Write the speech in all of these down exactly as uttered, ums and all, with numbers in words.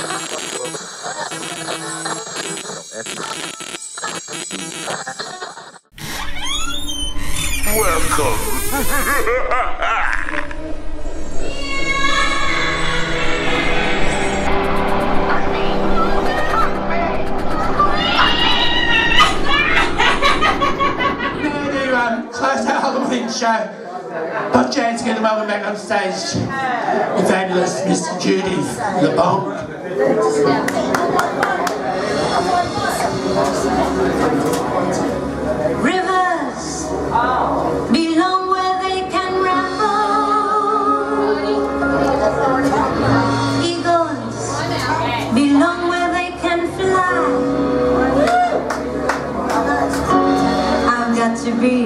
Welcome. Close that whole thing show. Put your hands together while we're back on stage. The fabulous Miss Judy La Bonk. Rivers belong where they can ramble. Eagles belong where they can fly. I've got to be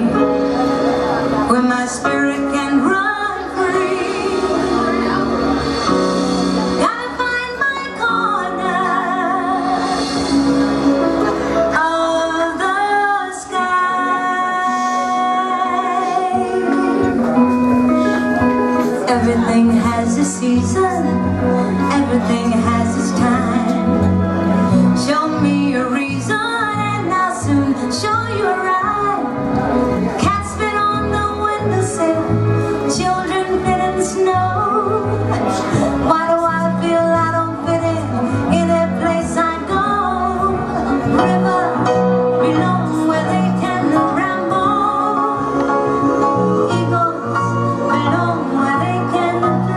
where my spirit can run free. Gotta find my corner of the sky. Everything has a season, everything has its time. Show me a reason and I'll soon show you a rhyme. Cats spin on the children fit in snow. Why do I feel I don't fit in in a place I go? River belong where they can ramble. Eagles belong where they can fly.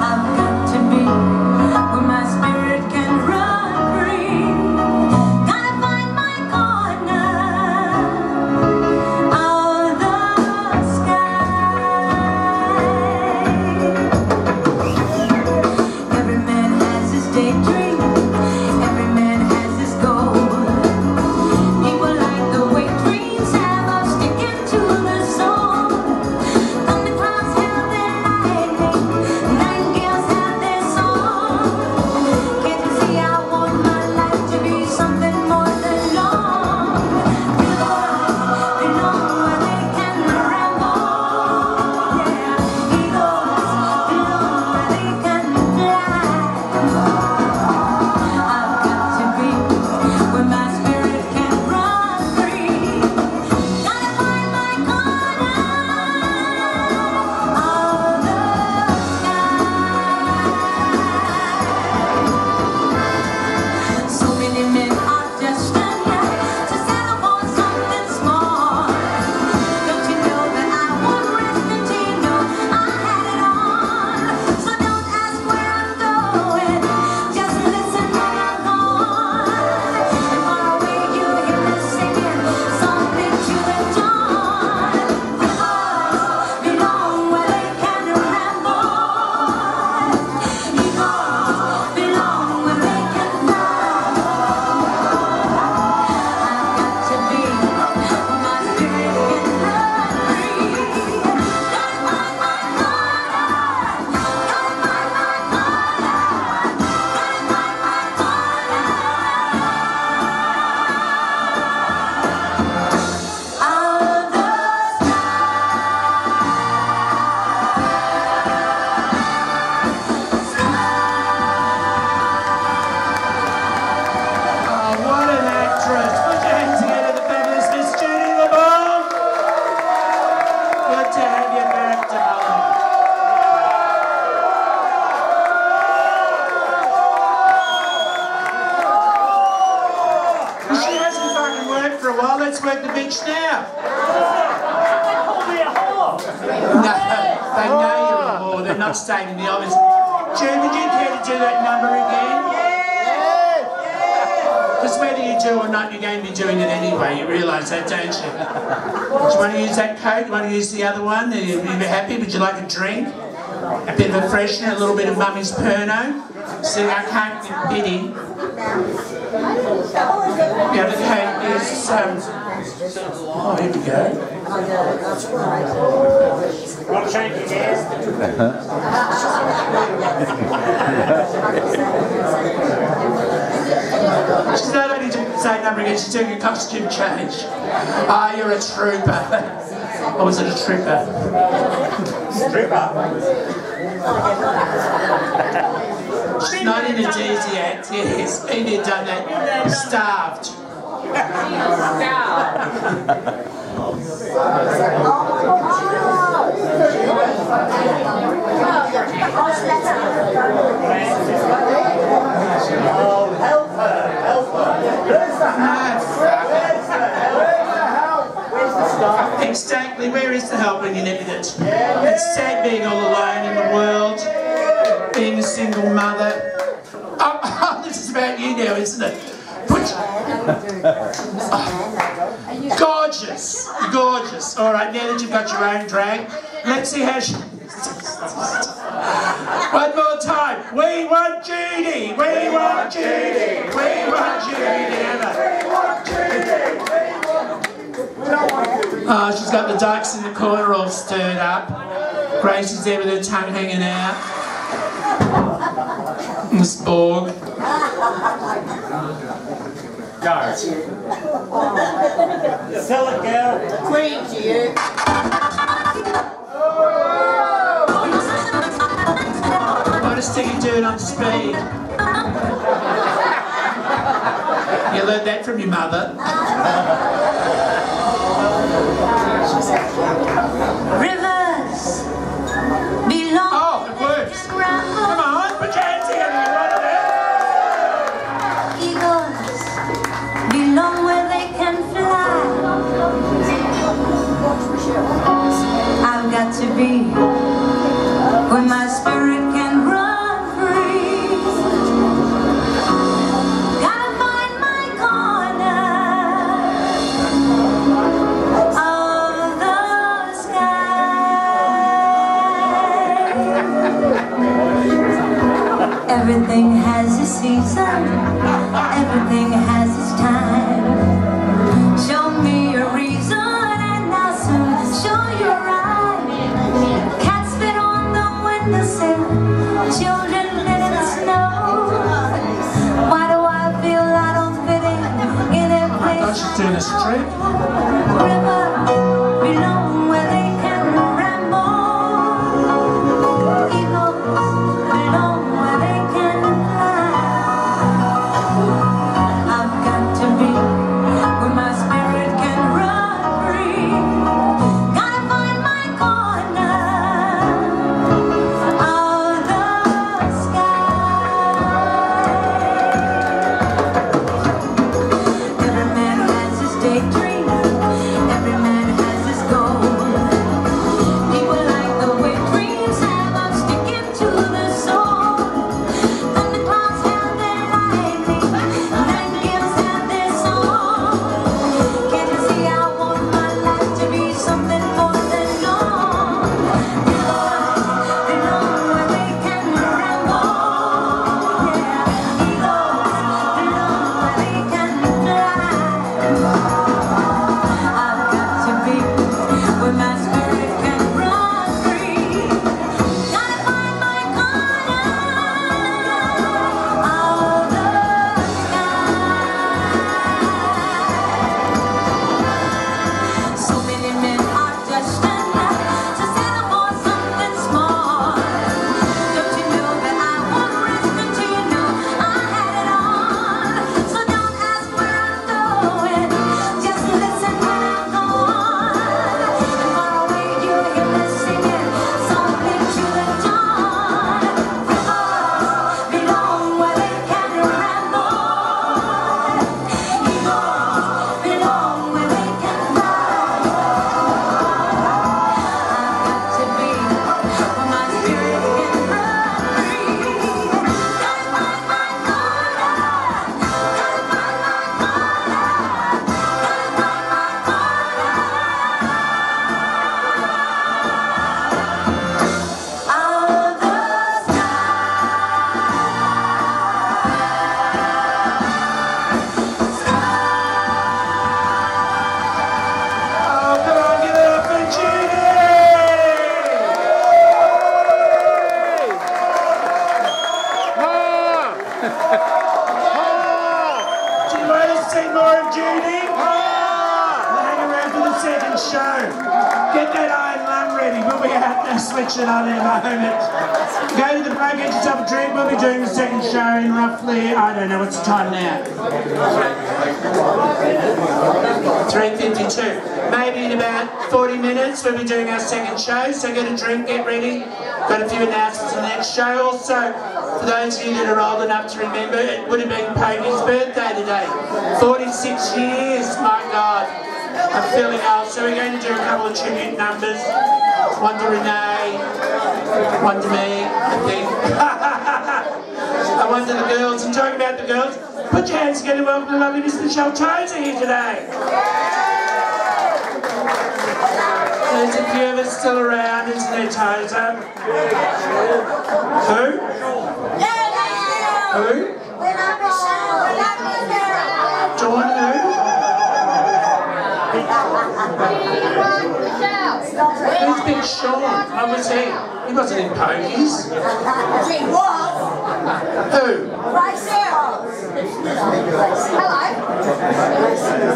I've got to be where my spirit can run free. Gotta find my corner. Let's work the bitch now. No, they know you're a whore. They're not staying in the office. Jude, would you care to do that number again? Yeah. Because whether you do or not, you're going to be doing it anyway. You realise that, don't you? Do you want to use that coat? Do you want to use the other one? Are you happy? Would you like a drink? A bit of a freshener, a little bit of mummy's perno. See, I can't get pity. The other coat is um, oh, here we go. Not shaking hands. She's not only doing the same number again, she's doing a costume change. Ah, oh, you're a trooper. Or was it a trooper? Stripper. It's not in a Jay-Z act. He's been there, done that. Starved. Oh, help her! Help her! Where's the help? Where's the help? Where's the help? Where's the stuff? Exactly. Where is the help when you needed it? It's sad being all alone in the world. Being a single mother. Oh, oh, this is about you now, isn't it? Put oh, gorgeous, gorgeous. All right, now that you've got your own drag, let's see how she. One more time. We want Judy. We want Judy. We want Judy. We want Judy. We want Judy. Oh, she's got the ducks in the corner all stirred up. Grace is there with her tongue hanging out. Miss Borg. Go. Sell it, girl. Queen to you. What does Tiggy do it on speed? You learned that from your mother. Rivers belong. Oh, it works. Come on. I've got to be where my spirit can run free. Gotta find my corner of the sky. Everything has its season. Everything has its time. Show me your reason. Children live in the snow. Why do I feel I don't fit in in a place? I should do this trip. River belong where they can ramble. Eagles belong where they can fly. I've got to be where my spirit can run free. Gotta find my corner. Dream. be switching on in a moment. Go to the break, get yourself a drink. We'll be doing the second show in roughly, I don't know, what's the time now? three fifty-two. Maybe in about forty minutes we'll be doing our second show, so get a drink, get ready. Got a few announcements on the next show. Also, for those of you that are old enough to remember, it would have been Peggy's birthday today. forty-six years, my God. I'm feeling old, so we're going to do a couple of tribute numbers. One to Renee, one to me, I think. And one to the girls. And talking about the girls, put your hands together, welcome the lovely Miss Michelle Tozer here today. There's a few of us still around, isn't there, Tozer? Who? Who? We love Michelle, we love Michelle. Dawn, who? Who's Big Sean? I was here. He wasn't in pokies. He was. Who? Right there. Hello.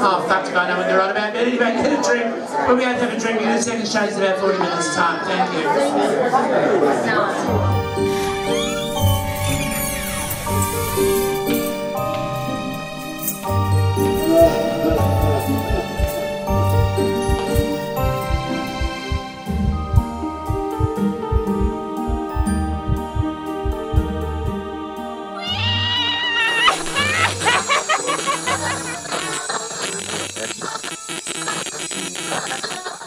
Oh, fuck if I know what they're on about. But anyway, get a drink. We'll be able to have a drink in the second show. It's about forty minutes time. Thank you. Thank you. Ha ha ha.